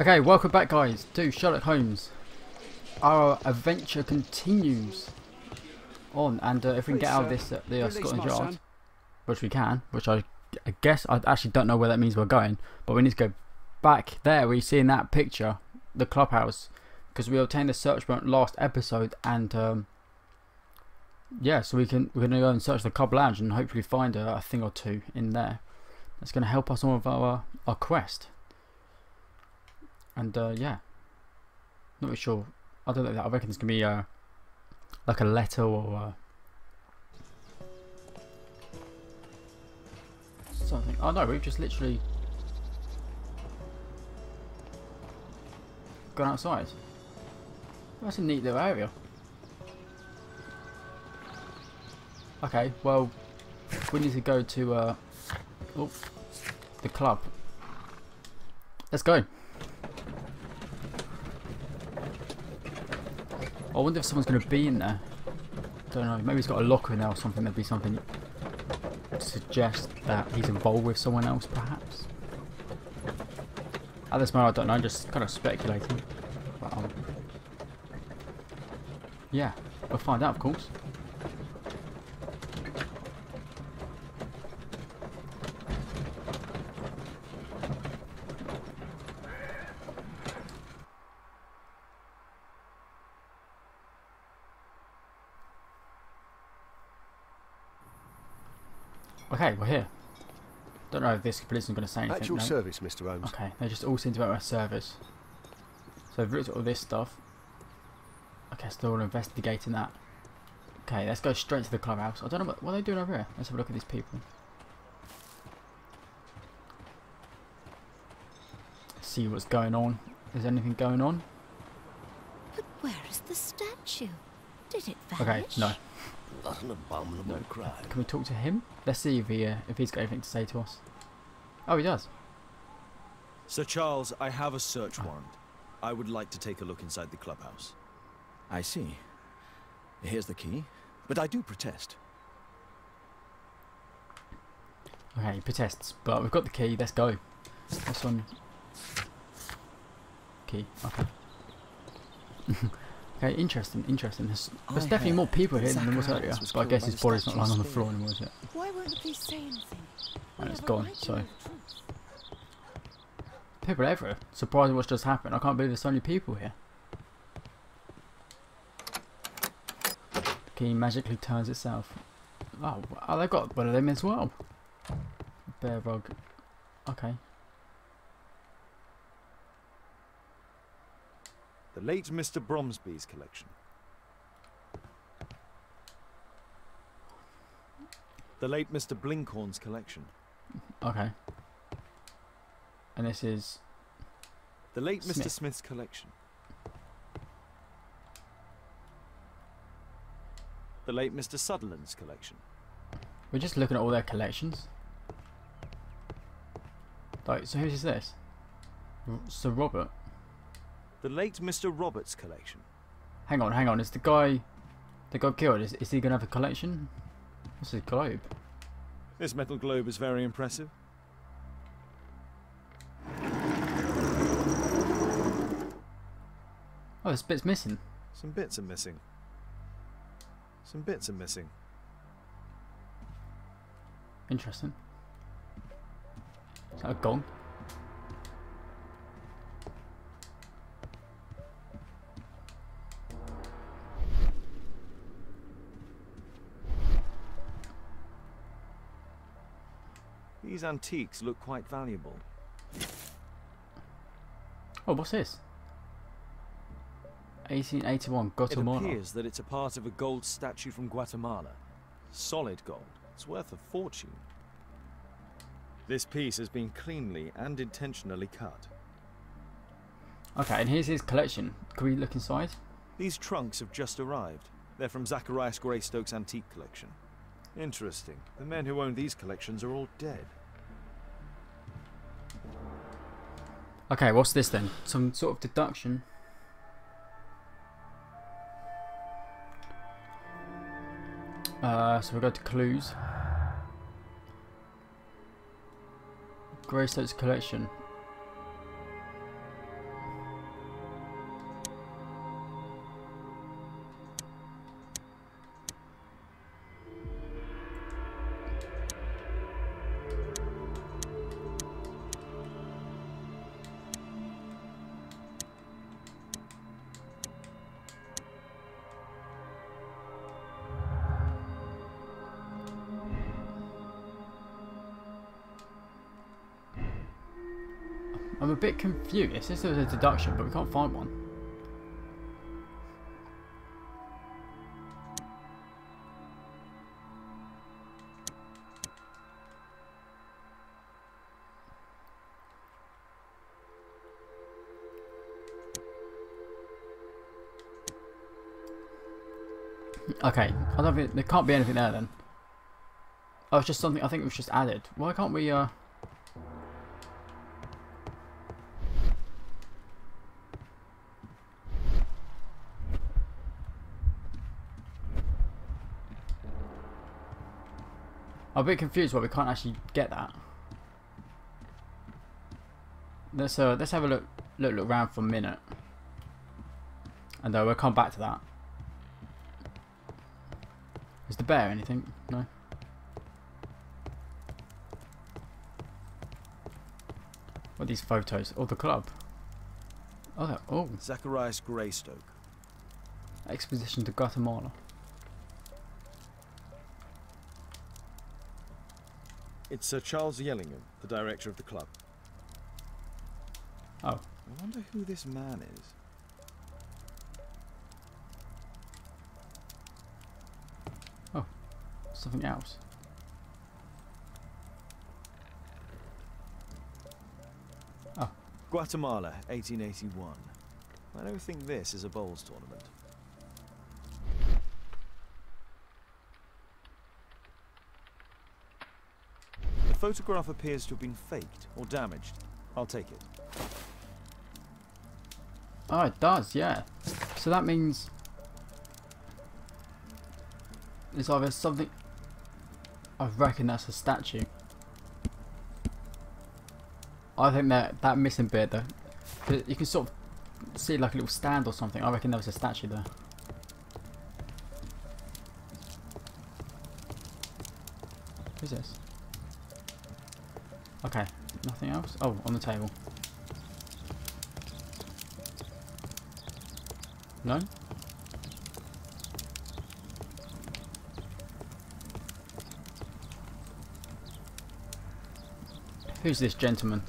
Okay, welcome back guys to Sherlock Holmes. Our adventure continues on, and if we can get out of this Scotland Yard, which we can, which I guess I actually don't know where that means we're going, but we need to go back there. We see in that picture the clubhouse because we obtained the search warrant last episode, and yeah, so we're gonna go and search the club lounge and hopefully find a thing or two in there that's gonna help us on with our quest. And yeah, not really sure. I don't know. I reckon it's gonna be like a letter or something. Oh no, we've just literally gone outside. That's a neat little area. Okay, well, we need to go to the club. Let's go. I wonder if someone's going to be in there. Don't know. Maybe he's got a locker in there or something. There'd be something to suggest that he's involved with someone else, perhaps. At this moment, I don't know. I'm just kind of speculating. But, yeah, we'll find out, of course. Okay, we're here. Don't know if this policeman's going to say anything. At your service, Mr. Holmes. Okay, they just all seem to be at my service. So I've looked at all this stuff. Okay, still investigating that. Okay, let's go straight to the clubhouse. I don't know what are they doing over here. Let's have a look at these people. See what's going on. Is anything going on? But where is the statue? Did it vanish? Okay, no. What an abominable crime. Can we talk to him? Let's see if he's got anything to say to us. Oh, he does. Sir Charles, I have a search warrant. I would like to take a look inside the clubhouse. I see. Here's the key. But I do protest. Okay, he protests. But we've got the key. Let's go. This one. Key. Okay. Okay, interesting. There's definitely more people here than there was earlier, but I guess his body's not lying on the floor anymore, is it? Why won't the police say anything? And it's gone, so... People everywhere. Surprising what's just happened. I can't believe there's so many people here. The key magically turns itself. Oh, they've got one of them as well. Bear rug. Okay. The late Mr. Bromsby's collection. The late Mr. Blinkhorn's collection. Okay. And this is... The late Mr. Smith's collection. The late Mr. Sutherland's collection. We're just looking at all their collections. Like, so whose is this? Sir Robert. The late Mr. Roberts' collection. Hang on. Is the guy that got killed, is he going to have a collection? What's his globe? This metal globe is very impressive. Oh, this bit's missing. Some bits are missing. Interesting. Is that a gong? These antiques look quite valuable. Oh, what's this? 1881 Guatemala. It appears that it's a part of a gold statue from Guatemala. Solid gold. It's worth a fortune. This piece has been cleanly and intentionally cut. Okay, and here's his collection. Can we look inside? These trunks have just arrived. They're from Zacharias Greystoke's antique collection. Interesting. The men who own these collections are all dead. Okay, what's this then? Some sort of deduction. So we go to clues. Greystoke's collection. I'm a bit confused. It says there's a deduction, but we can't find one. Okay, I don't think there can't be anything there then. Oh, it's just something I think it was just added. Why can't we I'm a bit confused why we can't actually get that. Let's have a look around for a minute. And we'll come back to that. Is the bear anything? No. What are these photos? Oh, the club. Oh, oh. Zacharias Greystoke. Expedition to Guatemala. It's Sir Charles Yellingham, the director of the club. Oh. I wonder who this man is. Oh, something else. Oh. Guatemala, 1881. I don't think this is a bowls tournament. The photograph appears to have been faked or damaged. I'll take it. Oh, it does, yeah. So that means it's either something. I reckon that's a statue. I think that missing bit though, you can sort of see like a little stand or something. I reckon there was a statue there. Who's this? Okay, nothing else? Oh, on the table. No? Who's this gentleman?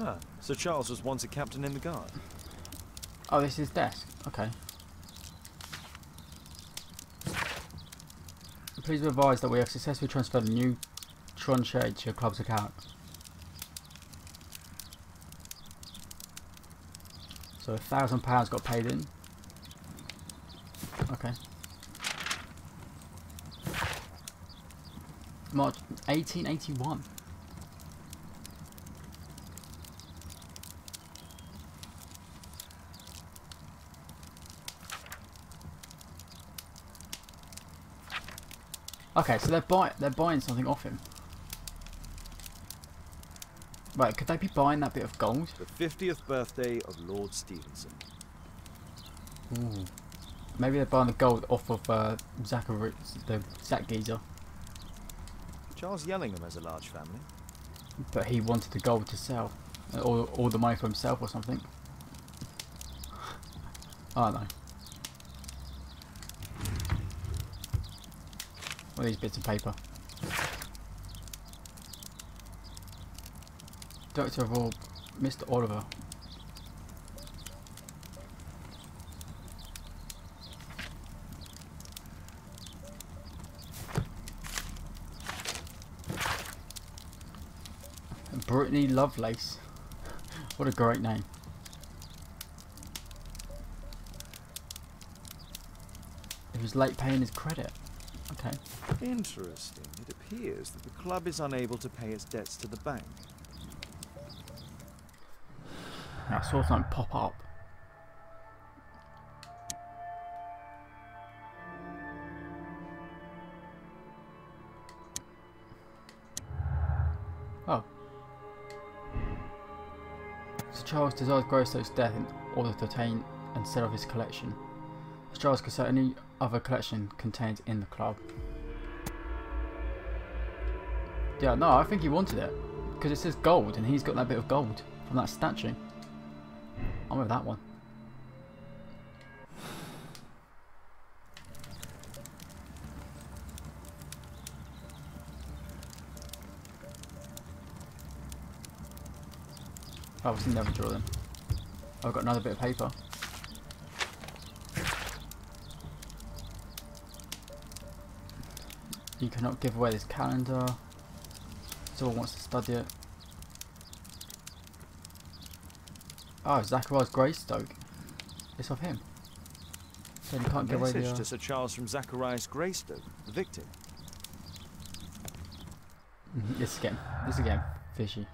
Ah, Sir Charles was once a captain in the guard. Oh, this is his desk. Okay. Please be advised that we have successfully transferred a new Tronche to your club's account. So £1,000 got paid in. Okay. March 1881. Okay, so they're buying something off him. Right, could they be buying that bit of gold? The 50th birthday of Lord Stevenson. Ooh. Maybe they're buying the gold off of Zach Geezer. Charles Yellingham has a large family. But he wanted the gold to sell. Or all the money for himself or something. I don't know. What are these bits of paper? Director of all, Mr. Oliver. Brittany Lovelace. What a great name. He was late paying his credit. Okay. Interesting. It appears that the club is unable to pay its debts to the bank. I saw something pop up. Oh. Sir Charles desired Greystoke's death in order to obtain and sell off his collection. Sir Charles could sell any other collection contained in the club. Yeah, no, I think he wanted it. Because it says gold and he's got that bit of gold from that statue. I remember that one. Oh, I've seen the other drawer then. I've got another bit of paper. You cannot give away this calendar. Someone wants to study it. Oh, Zacharias Greystoke. It's of him. So you can't give away the message to Sir Charles from Zacharias Greystoke, the victim. This again, fishy.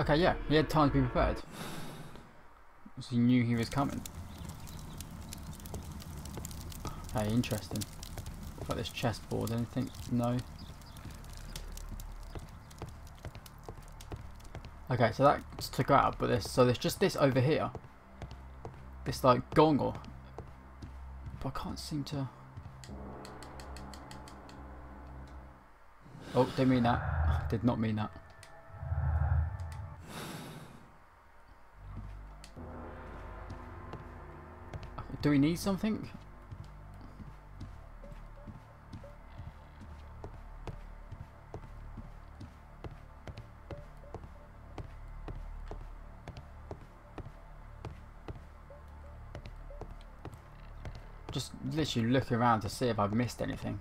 Okay, yeah, he had time to be prepared. So he knew he was coming. Hey, interesting. Like this chessboard, anything? No. Okay, so that took out, but there's just this over here. This like gong or, but I can't seem to. Oh, didn't mean that. Did not mean that. Do we need something? Just literally looking around to see if I've missed anything.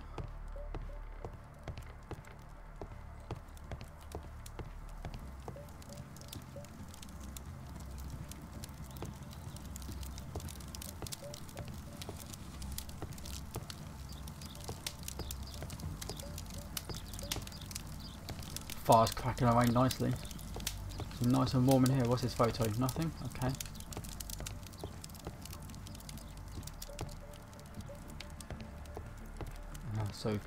Fire's cracking away nicely. It's nice and warm in here. What's this photo? Nothing? Okay. So,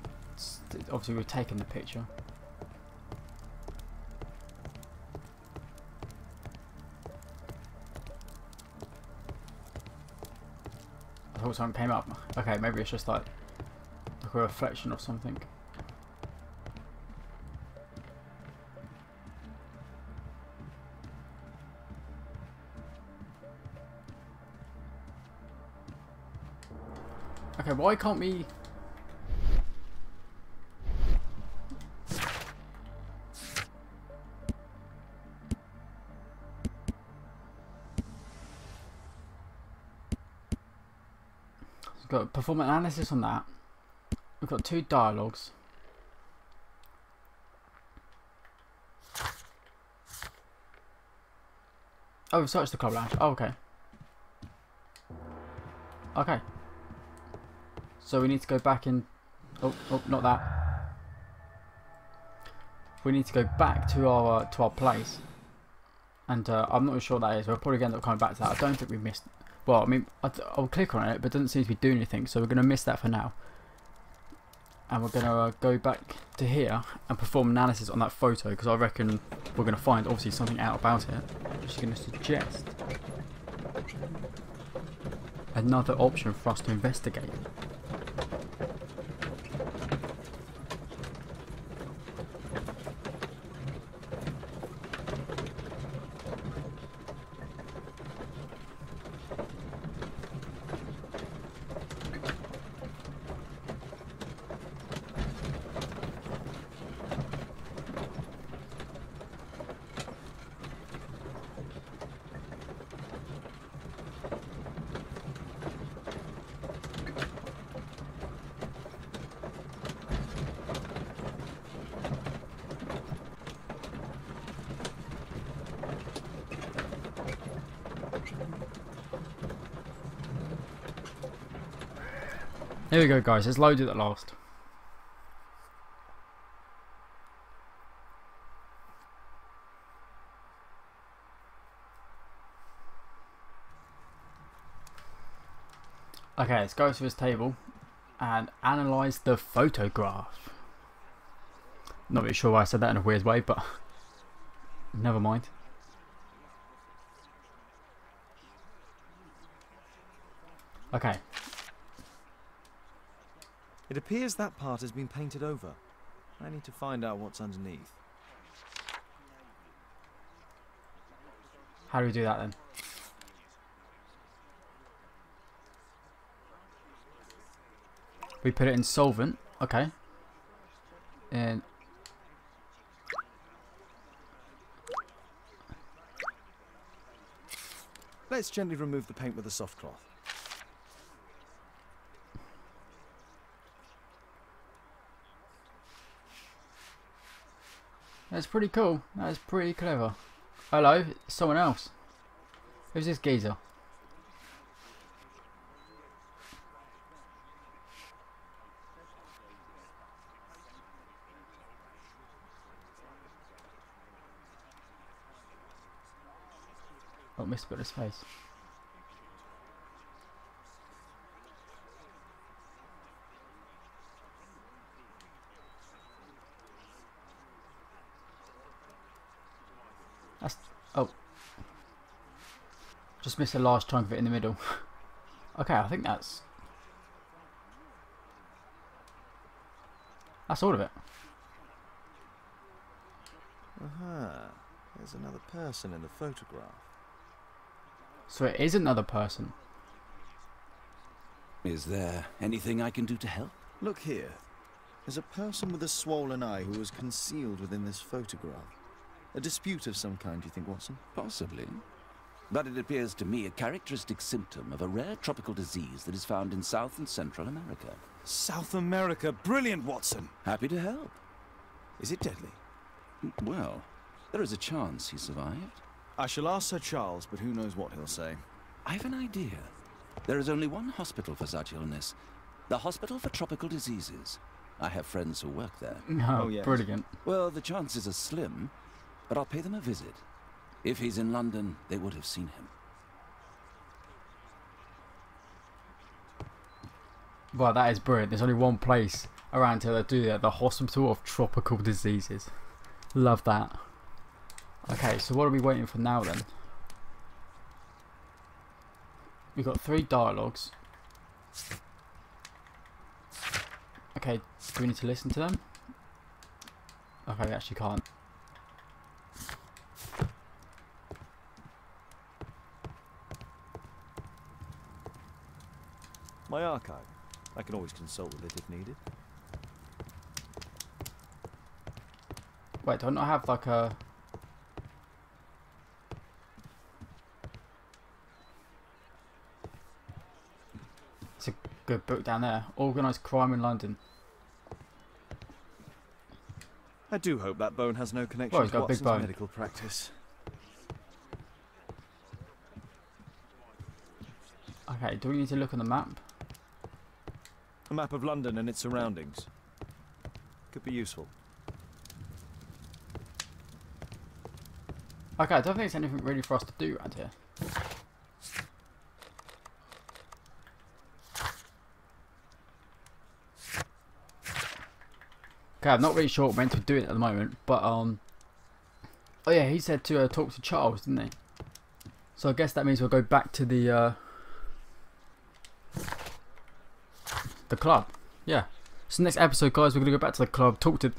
obviously we've taken the picture. I thought something came up. Okay, maybe it's just like a reflection or something. Okay, why can't we... We've got to perform an analysis on that. We've got two dialogues. Oh, we've searched the club lounge. Oh, okay. Okay. So we need to go back and... Oh, not that. We need to go back to our place. And I'm not sure what that is. We're probably going to end up coming back to that. I don't think we missed... Well, I mean, I'll click on it, but it doesn't seem to be doing anything. So we're going to miss that for now. And we're going to go back to here and perform analysis on that photo. Because I reckon we're going to find, obviously, something out about it. I'm just going to suggest another option for us to investigate. Here we go, guys, it's loaded at last. Okay, let's go to this table and analyse the photograph. Not really sure why I said that in a weird way, but never mind. Okay. It appears that part has been painted over. I need to find out what's underneath. How do we do that then? We put it in solvent, okay. And let's gently remove the paint with a soft cloth. That's pretty cool. That's pretty clever. Hello, it's someone else. Who's this geezer? Oh, missed a bit of space. That's, oh, just missed a large chunk of it in the middle. Okay, I think that's all of it. There's another person in the photograph. So it is another person. Is there anything I can do to help? Look here. There's a person with a swollen eye who was concealed within this photograph. A dispute of some kind, do you think, Watson? Possibly. But it appears to me a characteristic symptom of a rare tropical disease that is found in South and Central America. South America? Brilliant, Watson! Happy to help. Is it deadly? Well, there is a chance he survived. I shall ask Sir Charles, but who knows what he'll say. I've an idea. There is only one hospital for such illness. The Hospital for Tropical Diseases. I have friends who work there. Oh, yes. Brilliant. Well, the chances are slim, but I'll pay them a visit. If he's in London, they would have seen him. Well, that is brilliant. There's only one place around here that do that. The Hospital of Tropical Diseases. Love that. Okay, so what are we waiting for now then? We've got 3 dialogues. Okay, do we need to listen to them? Okay, we actually can't. My archive. I can always consult with it if needed. Wait, don't I have like a... It's a good book down there. Organised Crime in London. I do hope that bone has no connection to Watson's medical practice. Okay, do we need to look on the map? A map of London and its surroundings. Could be useful. Okay, I don't think there's anything really for us to do around here. Okay, I'm not really sure when to do it at the moment, but oh yeah, he said to talk to Charles, didn't he? So I guess that means we'll go back to the club. Yeah. So next episode, guys, we're gonna go back to the club, talk to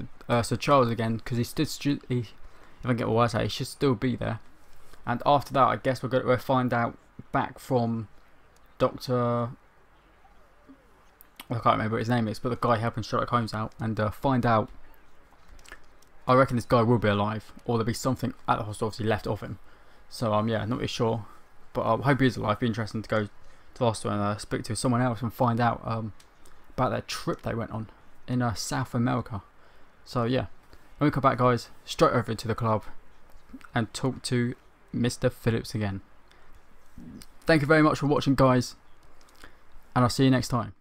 Sir Charles again, because if I can get what I say, he should still be there. And after that, I guess we're gonna find out back from Dr. I can't remember what his name is, but the guy helping Sherlock Holmes out, and find out. I reckon this guy will be alive, or there'll be something at the hospital obviously left of him. So yeah, not really sure, but I hope he is alive. It'd be interesting to go to the hospital and speak to someone else and find out about that trip they went on in South America. So yeah, when we come back, guys, straight over to the club and talk to Mr. Phillips again. Thank you very much for watching, guys, and I'll see you next time.